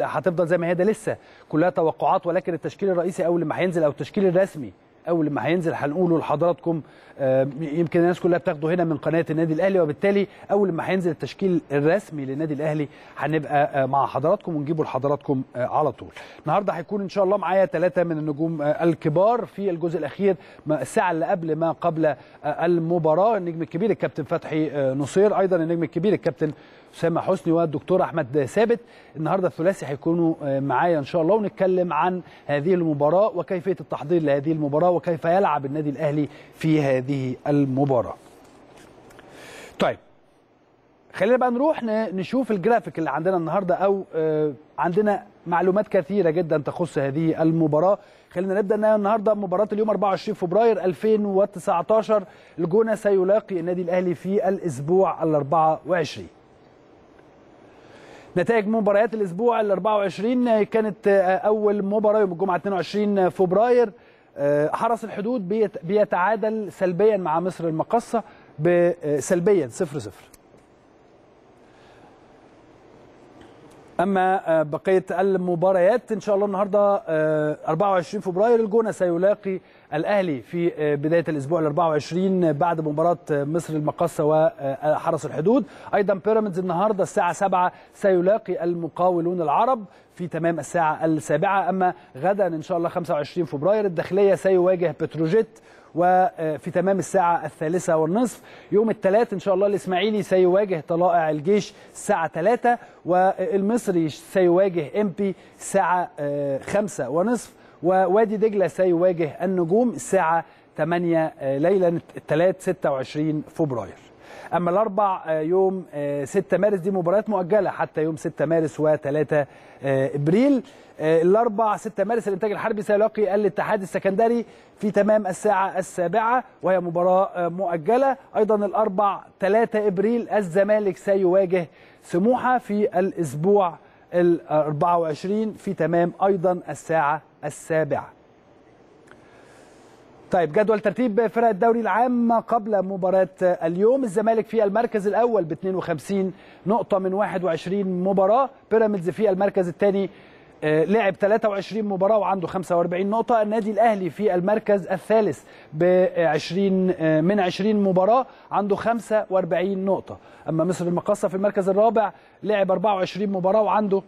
هتفضل زي ما هي، ده لسه كلها توقعات، ولكن التشكيل الرئيسي اول لما هينزل او التشكيل الرسمي اول لما هينزل هنقوله لحضراتكم. يمكن الناس كلها بتاخده هنا من قناه النادي الاهلي، وبالتالي اول لما هينزل التشكيل الرسمي للنادي الاهلي هنبقى مع حضراتكم ونجيبه لحضراتكم على طول. النهارده هيكون ان شاء الله معايا 3 من النجوم الكبار في الجزء الاخير الساعه اللي قبل ما قبل المباراه، النجم الكبير الكابتن فتحي نصير، ايضا النجم الكبير الكابتن أسامة حسني والدكتور أحمد ثابت. النهارده الثلاثي هيكونوا معايا إن شاء الله، ونتكلم عن هذه المباراة وكيفية التحضير لهذه المباراة وكيف يلعب النادي الأهلي في هذه المباراة. طيب خلينا بقى نروح نشوف الجرافيك اللي عندنا النهارده، أو عندنا معلومات كثيرة جدا تخص هذه المباراة. خلينا نبدأ ان النهارده مباراة اليوم 24 فبراير 2019، الجونة سيلاقي النادي الأهلي في الأسبوع ال 24. نتائج مباريات الاسبوع ال 24 كانت اول مباراه يوم الجمعه 22 فبراير حرس الحدود بيتعادل سلبيا مع مصر المقاصه بسلبيا 0-0. اما بقيه المباريات ان شاء الله النهارده 24 فبراير الجونه سيلاقي الاهلي في بدايه الاسبوع ال 24 بعد مباراه مصر المقاصه وحرس الحدود. ايضا بيراميدز النهارده الساعه 7 سيلاقي المقاولون العرب في تمام الساعه السابعه. اما غدا ان شاء الله 25 فبراير الداخليه سيواجه بتروجيت وفي تمام الساعه 3:30. يوم الثلاث ان شاء الله الاسماعيلي سيواجه طلائع الجيش الساعه 3، والمصري سيواجه امبي الساعه 5:30، ووادي دجلة سيواجه النجوم الساعة 8 ليلا الثلاث 26 فبراير. أما الأربع يوم 6 مارس دي مباريات مؤجلة حتى يوم 6 مارس و3 إبريل. الأربع 6 مارس الإنتاج الحربي سيلاقي الاتحاد السكندري في تمام الساعة 7، وهي مباراة مؤجلة. أيضا الأربع 3 إبريل الزمالك سيواجه سموحة في الأسبوع ال 24 في تمام أيضا الساعة 7. طيب جدول ترتيب فرق الدوري العام قبل مباراة اليوم، الزمالك في المركز الأول ب 52 نقطة من 21 مباراة، بيراميدز في المركز الثاني لعب 23 مباراة وعنده 45 نقطة، النادي الأهلي في المركز الثالث ب 20 مباراة عنده 45 نقطة، أما مصر المقاصة في المركز الرابع لعب 24 مباراة وعنده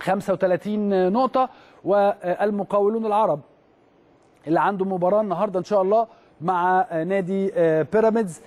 35 نقطة، والمقاولون العرب اللي عنده مباراة النهارده إن شاء الله مع نادي بيراميدز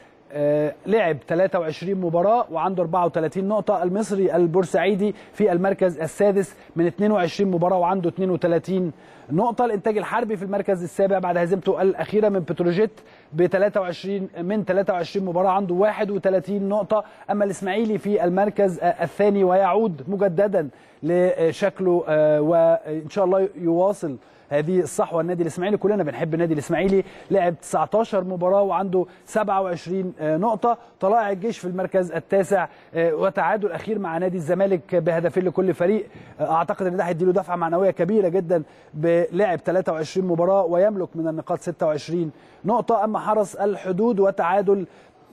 لعب 23 مباراة وعنده 34 نقطة، المصري البورسعيدي في المركز السادس من 22 مباراة وعنده 32 نقطة، الإنتاج الحربي في المركز السابع بعد هزيمته الأخيرة من بتروجيت ب 23 مباراة عنده 31 نقطة، أما الإسماعيلي في المركز الثاني ويعود مجددا لشكله وإن شاء الله يواصل هذه الصحوه. النادي الاسماعيلي كلنا بنحب النادي الاسماعيلي، لعب 19 مباراه وعنده 27 نقطه، طلائع الجيش في المركز التاسع وتعادل اخير مع نادي الزمالك بهدفين لكل فريق، اعتقد ان ده هيديله دفعه معنويه كبيره جدا، بلعب 23 مباراه ويملك من النقاط 26 نقطه، اما حرس الحدود وتعادل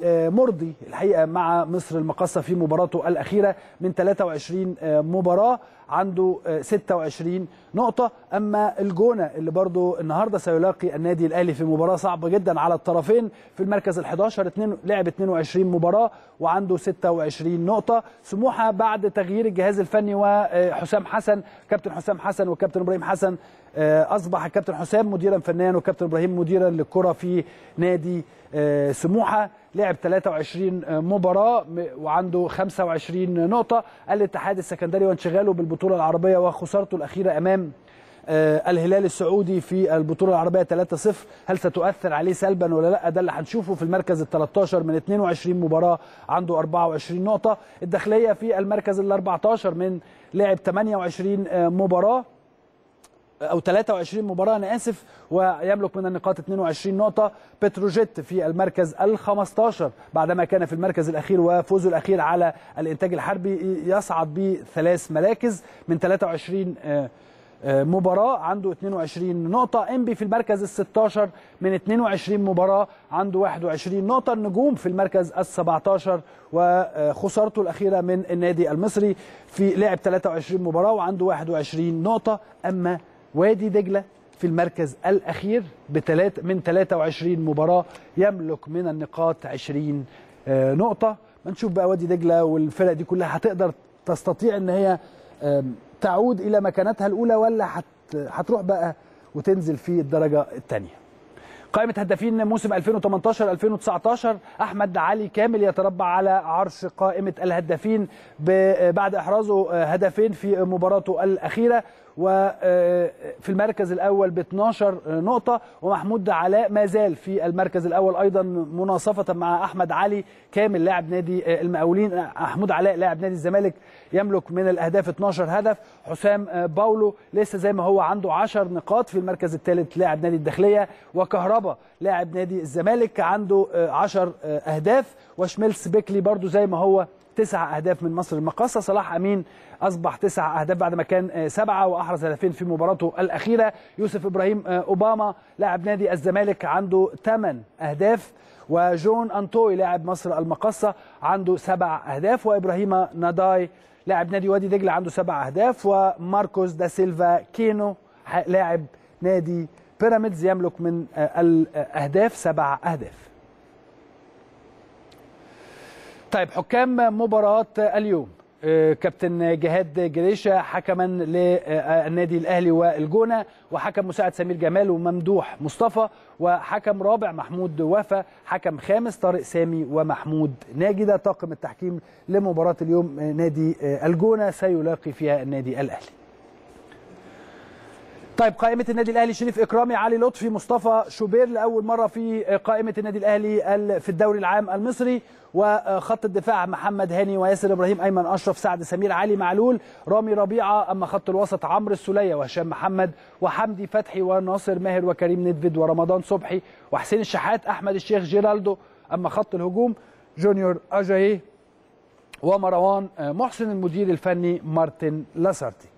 مرضي الحقيقه مع مصر المقاصه في مباراته الاخيره من 23 مباراه عنده 26 نقطه، اما الجونه اللي برضو النهارده سيلاقي النادي الاهلي في مباراه صعبه جدا على الطرفين في المركز ال11 لعب 22 مباراه وعنده 26 نقطه، سموحه بعد تغيير الجهاز الفني وحسام حسن كابتن حسام حسن وكابتن ابراهيم حسن اصبح الكابتن حسام مديرا فنيا وكابتن ابراهيم مديرا للكره في نادي سموحه، لعب 23 مباراة وعنده 25 نقطة، الاتحاد السكندري وانشغاله بالبطولة العربية وخسارته الأخيرة أمام الهلال السعودي في البطولة العربية 3-0 هل ستؤثر عليه سلبا ولا لا؟ ده اللي هنشوفه في المركز ال 13 من 22 مباراة عنده 24 نقطة، الداخلية في المركز ال 14 من لعب 28 مباراة أو 23 مباراة أنا آسف ويملك من النقاط 22 نقطة، بتروجيت في المركز ال15 بعدما كان في المركز الأخير وفوزه الأخير على الإنتاج الحربي يصعد ب3 مراكز من 23 مباراة عنده 22 نقطة، إنبي في المركز ال 16 من 22 مباراة عنده 21 نقطة، النجوم في المركز ال 17 وخسارته الأخيرة من النادي المصري في لعب 23 مباراة وعنده 21 نقطة، أما وادي دجلة في المركز الأخير من 23 مباراة يملك من النقاط 20 نقطة. بنشوف بقى وادي دجلة والفرق دي كلها هتقدر تستطيع إن هي تعود إلى مكانتها الأولى ولا هتروح بقى وتنزل في الدرجة الثانية. قائمة هدافين موسم 2018-2019 أحمد علي كامل يتربع على عرش قائمة الهدافين بعد إحرازه هدفين في مباراته الأخيرة وفي المركز الأول ب 12 نقطة، ومحمود علاء ما زال في المركز الأول أيضا مناصفة مع أحمد علي كامل لاعب نادي المقاولين. محمود علاء لاعب نادي الزمالك يملك من الأهداف 12 هدف. حسام باولو لسه زي ما هو عنده 10 نقاط في المركز الثالث لاعب نادي الداخلية، وكهربا لاعب نادي الزمالك عنده 10 أهداف، وشميلس بيكلي برضو زي ما هو 9 أهداف من مصر المقاصة. صلاح أمين أصبح 9 أهداف بعد ما كان 7 وأحرز هدفين في مباراته الأخيرة. يوسف إبراهيم أوباما لاعب نادي الزمالك عنده 8 أهداف، وجون أنتوي لاعب مصر المقاصة عنده 7 أهداف، وإبراهيم ناداي لاعب نادي وادي دجلة عنده 7 أهداف، وماركوس دا سيلفا كينو لاعب نادي بيراميدز يملك من الأهداف 7 أهداف. طيب حكام مباراة اليوم، كابتن جهاد جريشة حكما للنادي الأهلي والجونة، وحكم مساعد سمير جمال وممدوح مصطفى، وحكم رابع محمود وفا، حكم خامس طارق سامي ومحمود ناجي. ده طاقم التحكيم لمباراة اليوم نادي الجونة سيلاقي فيها النادي الأهلي. طيب قائمة النادي الأهلي شريف إكرامي، علي لطفي، مصطفى شوبير لأول مرة في قائمة النادي الأهلي في الدوري العام المصري، وخط الدفاع محمد هاني وياسر إبراهيم، أيمن أشرف، سعد سمير، علي معلول، رامي ربيعة، أما خط الوسط عمرو السولية وهشام محمد وحمدي فتحي وناصر ماهر وكريم ندفد ورمضان صبحي وحسين الشحات، أحمد الشيخ، جيرالدو، أما خط الهجوم جونيور أجاييه ومروان محسن، المدير الفني مارتن لاسارتي.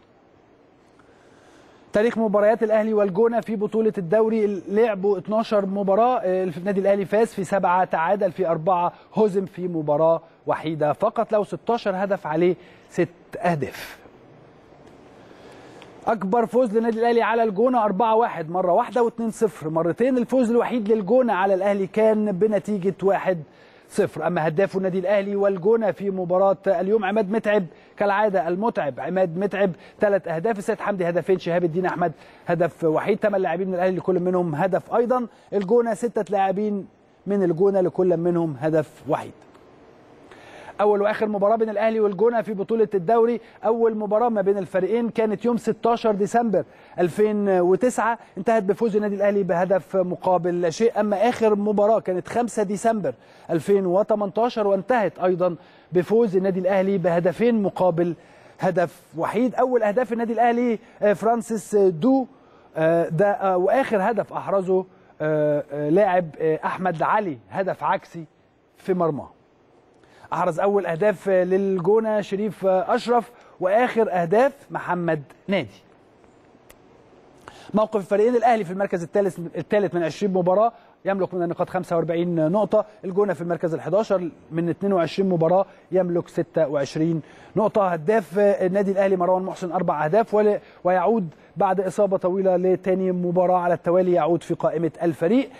تاريخ مباريات الأهلي والجونة في بطولة الدوري، لعبوا 12 مباراة، النادي الأهلي فاز في 7، تعادل في 4، هزم في مباراة وحيدة فقط، له 16 هدف عليه 6 أهداف. أكبر فوز للنادي الأهلي على الجونة 4-1 مرة واحدة و2-0 مرتين، الفوز الوحيد للجونة على الأهلي كان بنتيجة 1-0. أما هداف النادي الأهلي والجونة في مباراة اليوم عماد متعب كالعادة، المتعب عماد متعب 3 أهداف، السيد حمدي هدفين، شهاب الدين أحمد هدف وحيد، 8 لاعبين من الأهلي لكل منهم هدف أيضا. الجونة 6 لاعبين من الجونة لكل منهم هدف وحيد. أول وآخر مباراة بين الأهلي والجونة في بطولة الدوري، أول مباراة ما بين الفريقين كانت يوم 16 ديسمبر 2009 انتهت بفوز النادي الأهلي بهدف مقابل لا شيء، أما آخر مباراة كانت 5 ديسمبر 2018 وانتهت أيضا بفوز النادي الأهلي بهدفين مقابل هدف وحيد. أول أهداف النادي الأهلي فرانسيس دو ده، وآخر هدف أحرزه لاعب أحمد علي هدف عكسي في مرماه. أحرز أول أهداف للجونة شريف أشرف وآخر أهداف محمد نادي. موقف الفريقين، الأهلي في المركز الثالث من 20 مباراة يملك من النقاط 45 نقطة، الجونة في المركز ال11 من 22 مباراة يملك 26 نقطة. هداف النادي الأهلي مروان محسن 4 أهداف ويعود بعد إصابة طويلة لتاني مباراة على التوالي يعود في قائمة الفريق.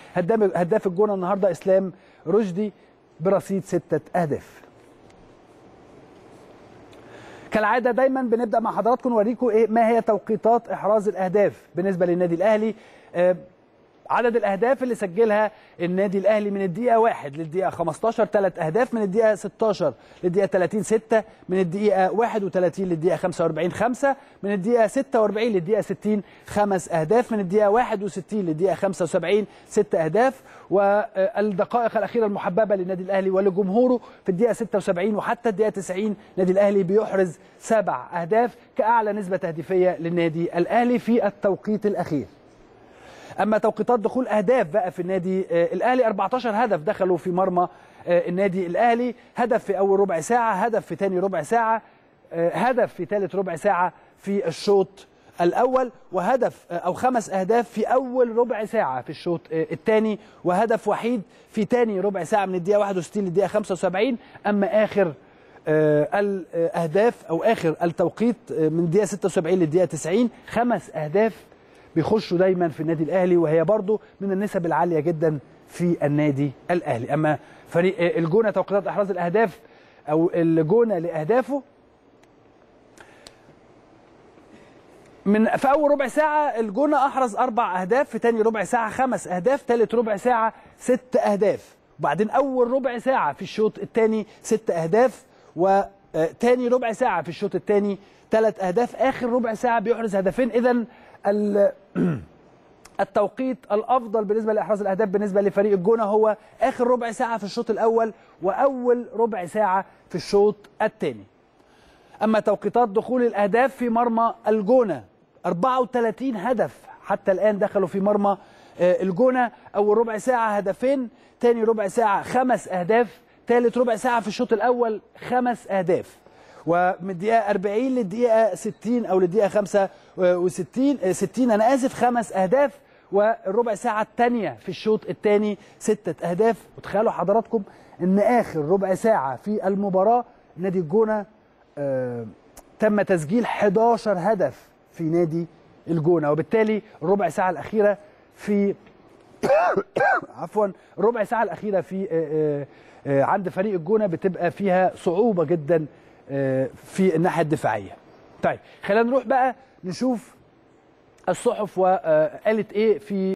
هداف الجونة النهاردة إسلام رشدي برصيد 6 أهداف. كالعادة دايما بنبدأ مع حضراتكم نوريكم ما هي توقيتات إحراز الأهداف بالنسبة للنادي الأهلي. عدد الأهداف اللي سجلها النادي الأهلي من الدقيقة 1 للدقيقة 15 3 أهداف، من الدقيقة 16 للدقيقة 30 6، من الدقيقة 31 للدقيقة 45 5، من الدقيقة 46 للدقيقة 60 5 أهداف، من الدقيقة 61 للدقيقة 75 6 أهداف، والدقائق الأخيرة المحببة للنادي الأهلي ولجمهوره في الدقيقة 76 وحتى الدقيقة 90 النادي الأهلي بيحرز 7 أهداف كأعلى نسبة تهديفية للنادي الأهلي في التوقيت الأخير. أما توقيتات دخول أهداف بقى في النادي الأهلي، 14 هدف دخلوا في مرمى النادي الأهلي، هدف في أول ربع ساعة، هدف في تاني ربع ساعة، هدف في تالت ربع ساعة في الشوط الأول وهدف أو 5 أهداف في أول ربع ساعة في الشوط الثاني، وهدف وحيد في ثاني ربع ساعة من الدقيقة 61 للدقيقة 75. أما آخر الأهداف أو آخر التوقيت من الدقيقة 76 للدقيقة 90 5 أهداف بيخشوا دايما في النادي الأهلي، وهي برضو من النسب العالية جدا في النادي الأهلي. أما فريق الجونة توقيتات إحراز الأهداف أو الجونة لأهدافه في أول ربع ساعة الجونة أحرز 4 أهداف، في تاني ربع ساعة 5 أهداف، تالت ربع ساعة 6 أهداف، وبعدين أول ربع ساعة في الشوط الثاني 6 أهداف، وتاني ربع ساعة في الشوط الثاني 3 أهداف، آخر ربع ساعة بيحرز هدفين. إذن التوقيت الأفضل بالنسبة لإحراز الأهداف بالنسبة لفريق الجونة هو آخر ربع ساعة في الشوط الأول وأول ربع ساعة في الشوط الثاني. أما توقيتات دخول الأهداف في مرمى الجونة 34 هدف حتى الآن دخلوا في مرمى الجونة. أول ربع ساعة هدفين، تاني ربع ساعة 5 أهداف، تالت ربع ساعة في الشوط الأول 5 أهداف، ومن الدقيقة 40 للدقيقة 60 أو للدقيقة 65 أنا آسف 5 أهداف، والربع ساعة الثانية في الشوط الثاني 6 أهداف. وتخيلوا حضراتكم إن آخر ربع ساعة في المباراة نادي الجونة تم تسجيل 11 هدف في نادي الجونة، وبالتالي الربع ساعة الأخيرة في عفوا الربع ساعة الأخيرة في عند فريق الجونة بتبقى فيها صعوبة جدا في الناحية الدفاعية. طيب خلينا نروح بقى نشوف الصحف وقالت ايه في